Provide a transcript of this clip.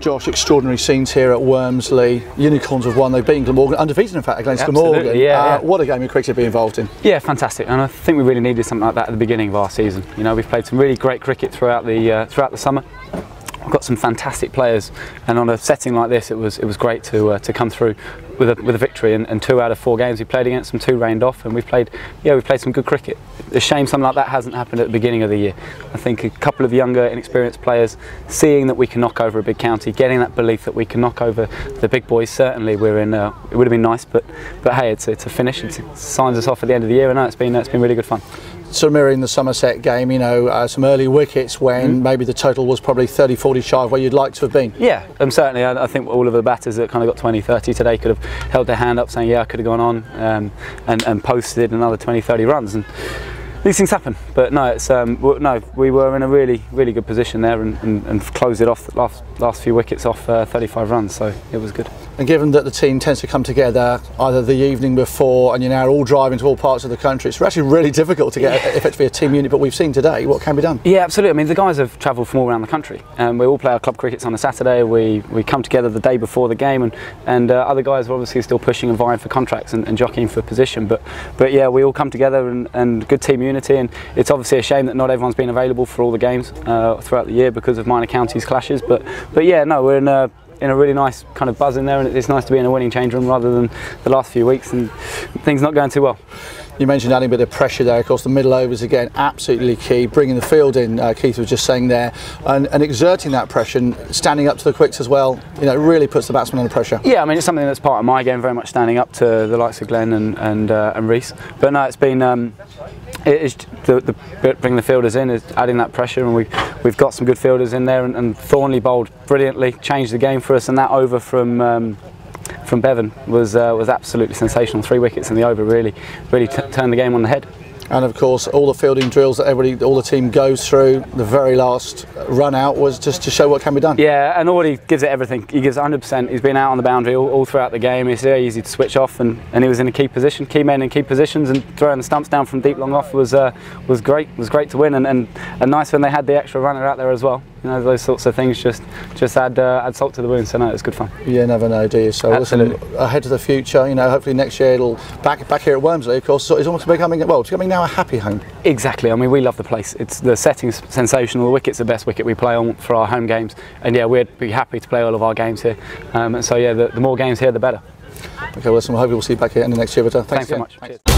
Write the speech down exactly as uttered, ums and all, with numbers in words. Josh, extraordinary scenes here at Wormsley. Unicorns have won, they've beaten Glamorgan, undefeated in fact against Glamorgan. Yeah, uh, yeah. What a game your cricket be involved in. Yeah, fantastic, and I think we really needed something like that at the beginning of our season. You know, we've played some really great cricket throughout the uh, throughout the summer. We've got some fantastic players, and on a setting like this, it was it was great to uh, to come through with a with a victory. And, and two out of four games we played against them, two rained off, and we've played yeah we've played some good cricket. It's a shame something like that hasn't happened at the beginning of the year. I think a couple of younger, inexperienced players seeing that we can knock over a big county, getting that belief that we can knock over the big boys. Certainly, we're in. Uh, it would have been nice, but but hey, it's it's a finish. It signs us off at the end of the year, and no, it's been it's been really good fun. So mirroring the Somerset game, you know, uh, some early wickets when mm. maybe the total was probably thirty, forty shy of where you'd like to have been. Yeah, um, certainly. I, I think all of the batters that kind of got twenty, thirty today could have held their hand up saying, yeah, I could have gone on um, and, and posted another twenty, thirty runs. And these things happen. But no, it's, um, no, we were in a really, really good position there and, and, and closed it off the last, last few wickets off uh, thirty-five runs, so it was good. And given that the team tends to come together either the evening before and you're now all driving to all parts of the country, it's actually really difficult to get yeah. effectively a team unit, but we've seen today what can be done. Yeah, absolutely. I mean, the guys have travelled from all around the country. Um, we all play our club crickets on a Saturday. We, we come together the day before the game, and, and uh, other guys are obviously still pushing and vying for contracts and, and jockeying for position. But, but yeah, we all come together and, and good team unity. And it's obviously a shame that not everyone's been available for all the games uh, throughout the year because of minor counties clashes. But, but yeah, no, we're in a... in a really nice kind of buzz in there, and it's nice to be in a winning change room rather than the last few weeks and things not going too well. You mentioned adding a bit of pressure there, of course the middle overs again absolutely key, bringing the field in, uh, Keith was just saying there, and, and exerting that pressure and standing up to the quicks as well, you know, it really puts the batsman under pressure. Yeah, I mean it's something that's part of my game, very much standing up to the likes of Glenn and, and, uh, and Reese, but no, it's been um, it is the, the, bringing the fielders in is adding that pressure, and we've, we've got some good fielders in there, and, and Thornley bowled brilliantly, changed the game for us, and that over from um, from Bevan was uh, was absolutely sensational. Three wickets in the over really really t turned the game on the head. And of course, all the fielding drills that everybody, all the team goes through, the very last run out was just to show what can be done. Yeah, and Aldi gives it everything. He gives one hundred percent. He's been out on the boundary all, all throughout the game. It's very easy to switch off, and, and he was in a key position, key men in key positions, and throwing the stumps down from deep long off was uh, was great. Was great to win, and, and and nice when they had the extra runner out there as well. You know, those sorts of things just just add uh, add salt to the wound. So no, it's good fun. You never know, do you? So absolutely. Listen, ahead to the future. You know, hopefully next year it'll back back here at Wormsley. Of course, so it's almost becoming well, it's becoming now a happy home. Exactly. I mean, we love the place. It's the setting's sensational. The wicket's the best wicket we play on for our home games, and yeah, we'd be happy to play all of our games here. Um, and so yeah, the, the more games here, the better. Okay, well, listen, I hope we'll see you back here in the next year. But, uh, thanks, thanks so much. Thanks.